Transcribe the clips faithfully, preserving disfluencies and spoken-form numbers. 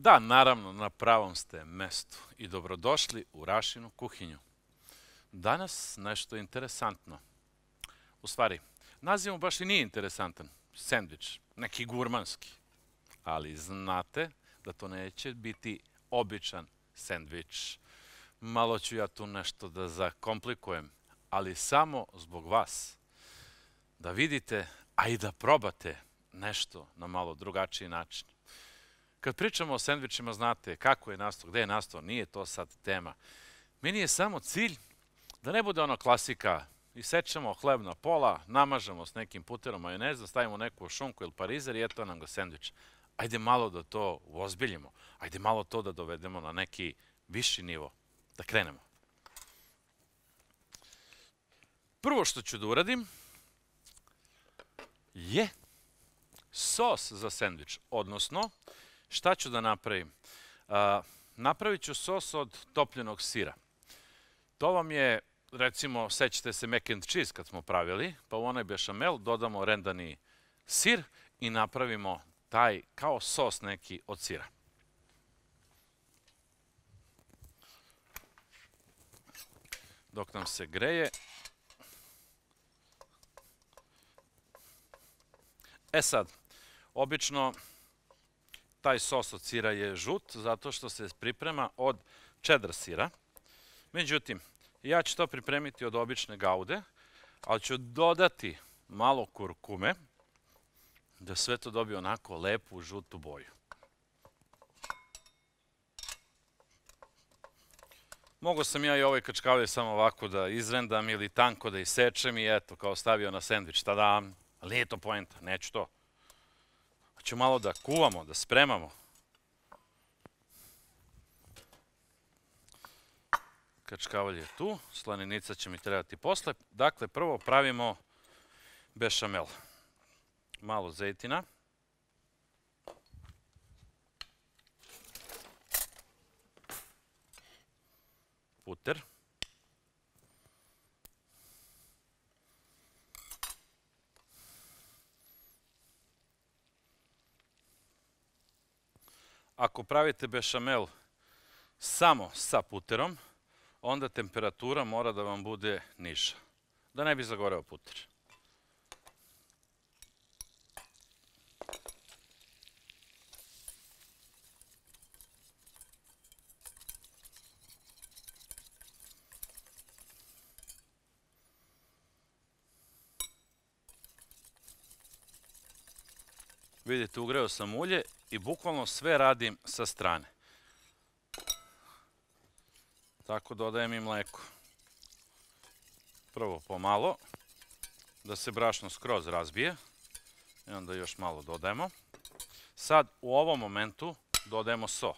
Da, naravno, na pravom ste mestu i dobrodošli u Rašinu kuhinju. Danas nešto interesantno. U stvari, naziv mu baš i nije interesantan. Sendvič, neki gurmanski. Ali znate da to neće biti običan sendvič. Malo ću ja tu nešto da zakomplikujem, ali samo zbog vas. Da vidite, a i da probate nešto na malo drugačiji način. Kad pričamo o sendvičima, znate kako je nastao, gde je nastao, nije to sad tema. Meni je samo cilj da ne bude ono klasika. Isečemo hleb na pola, namažemo s nekim puterom majoneza, stavimo neku šunku ili parizer i eto nam ga sendvič. Ajde malo da to uozbiljimo. Ajde malo to da dovedemo na neki viši nivo. Da krenemo. Prvo što ću da uradim je sos za sendvič, odnosno šta ću da napravim? Napravit ću sos od topljenog sira. To vam je, recimo, sećate se mac and cheese kad smo pravili, pa u onaj bechamel dodamo rendani sir i napravimo taj kao sos neki od sira. Dok nam se greje. E sad, obično taj sos od sira je žut, zato što se priprema od čedar sira. Međutim, ja ću to pripremiti od obične gaude, ali ću dodati malo kurkume da sve to dobije onako lepu žutu boju. Mogao sam ja i ovaj kačkavalj samo ovako da izrendam ili tanko da isečem i eto, kao stavio na sendvič. Tadam, ali nije to poenta, neću to. Hoću malo da kuvamo, da spremamo. Kačkavalj je tu, slaninica će mi trebati posle. Dakle, prvo pravimo bechamel. Malo zejtina. Puter. Ako pravite bechamel samo sa puterom, onda temperatura mora da vam bude niža, da ne bi zagoreo puter. Vidite, ugreo sam ulje i bukvalno sve radim sa strane. Tako dodajem i mleko. Prvo pomalo, da se brašno skroz razbije. I onda još malo dodajemo. Sad u ovom momentu dodajemo so.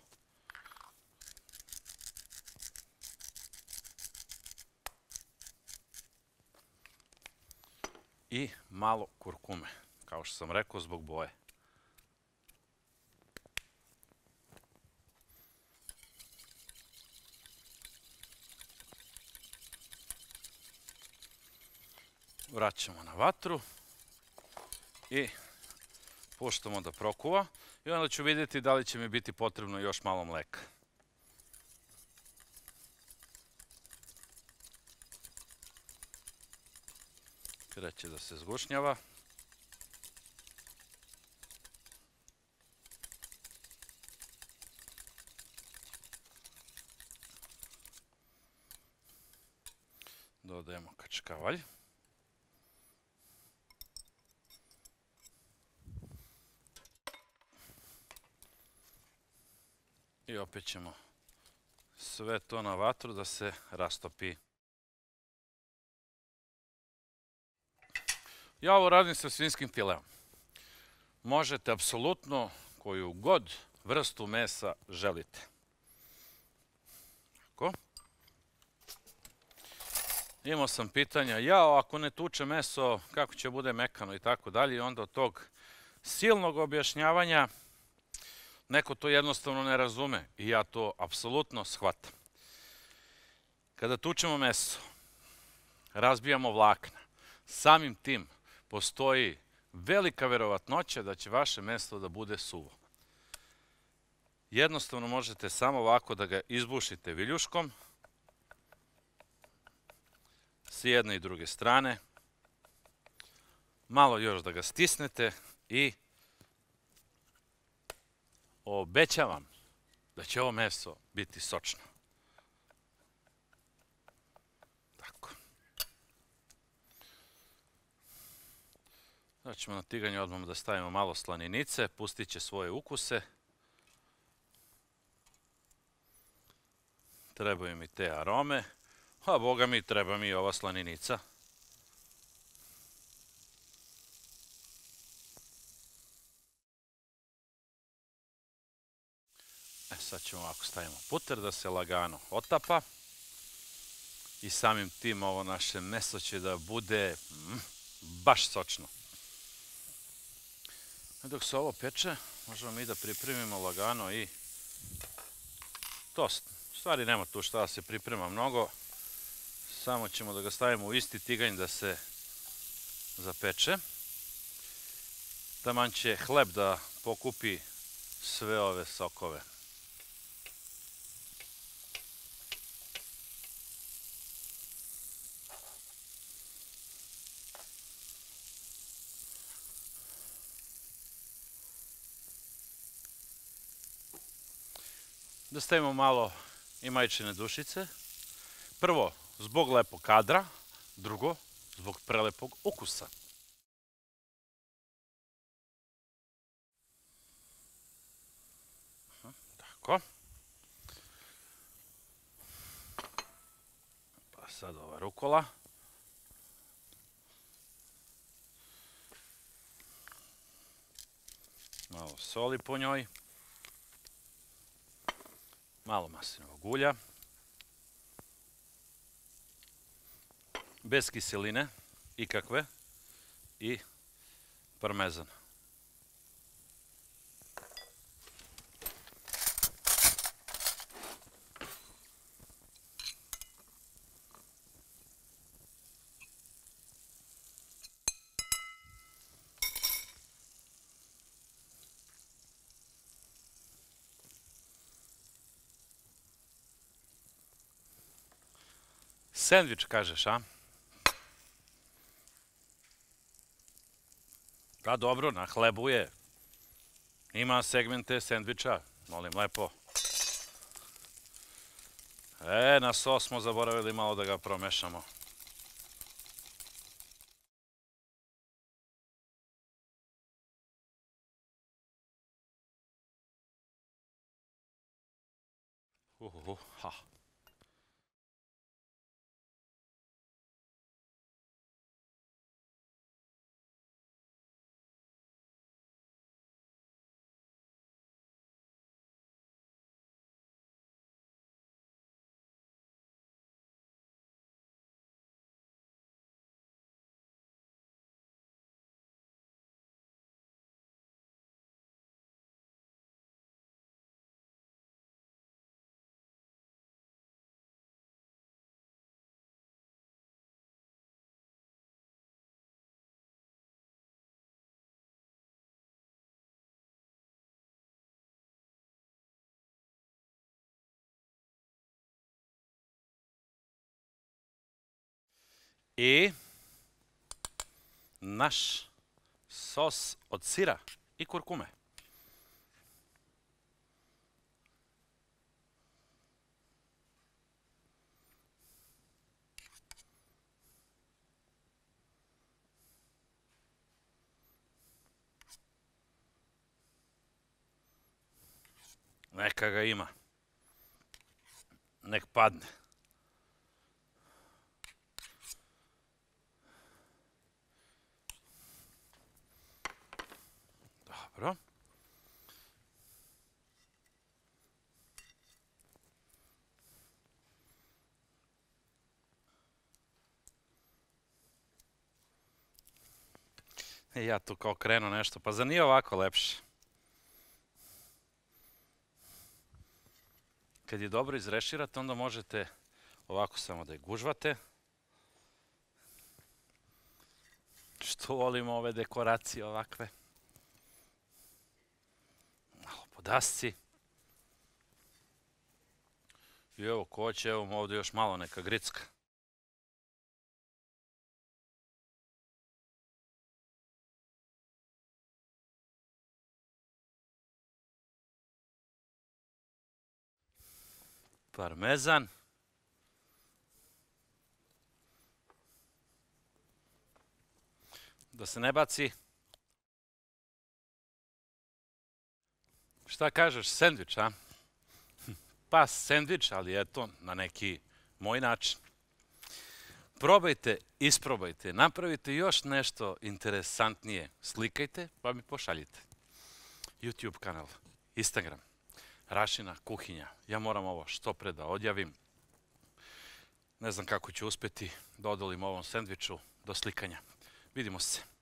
I malo kurkume, kao što sam rekao, zbog boje. Vraćamo na vatru i puštamo da prokuva i onda ću vidjeti da li će mi biti potrebno još malo mleka. Kreće da se zgušnjava. Dodajemo kačkavalj. I opet ćemo sve to na vatru da se rastopi. Ja ovo radim sa svinjskim fileom. Možete apsolutno koju god vrstu mesa želite. Tako. Imao sam pitanja, ja ako ne tuče meso, kako će bude mekano i tako dalje. I onda od tog silnog objašnjavanja neko to jednostavno ne razume i ja to apsolutno shvatam. Kada tučemo meso, razbijamo vlakna. Samim tim postoji velika verovatnoća da će vaše meso da bude suvo. Jednostavno možete samo ovako da ga izbušite viljuškom s jedne i druge strane. Malo još da ga stisnete i obećavam da će ovo meso biti sočno. Tako. Sada ćemo na tiganje odmah da stavimo malo slaninice, pustit će svoje ukuse. Trebaju mi te arome, a boga mi treba mi i ova slaninica. E, sad ćemo ovako stavimo puter da se lagano otapa. I samim tim ovo naše meso će da bude mm, baš sočno. Dok se ovo peče, možemo mi da pripremimo lagano i tost. U stvari nema tu šta da se priprema mnogo. Samo ćemo da ga stavimo u isti tiganj da se zapeče. Taman će hleb da pokupi sve ove sokove. Da stavimo malo i majčine dušice. Prvo, zbog lepog kadra. Drugo, zbog prelepog ukusa. Tako. Pa sad ova rukola. Malo soli po njoj. Malo maslinovog ulja. Bez kiseline, ikakve, i parmezan. Sendvič, kažeš, a? Pa dobro, na hlebu je. Ima segmente sendviča, molim lepo. E, na sos smo zaboravili malo da ga promešamo. Uhuhu, ha. I naš sos od sira i kurkume. Neka ga ima. Nek padne. I ja tu kao krenu nešto, pa zar nije ovako lepše? Kad je dobro izreširate, onda možete ovako samo da je gužvate. Što volimo ove dekoracije ovakve? Podasci. I evo, ko će, evo ovdje još malo neka gricka. Parmezan. Da se ne baci. Šta kažeš, sendvič, a? Pa sendvič, ali eto, na neki moj način. Probajte, isprobajte, napravite još nešto interesantnije. Slikajte, pa mi pošaljite. YouTube kanal, Instagram, Rašina kuhinja. Ja moram ovo što pre da odjavim. Ne znam kako ću uspjeti da odolim ovom sendviču. Do slikanja. Vidimo se.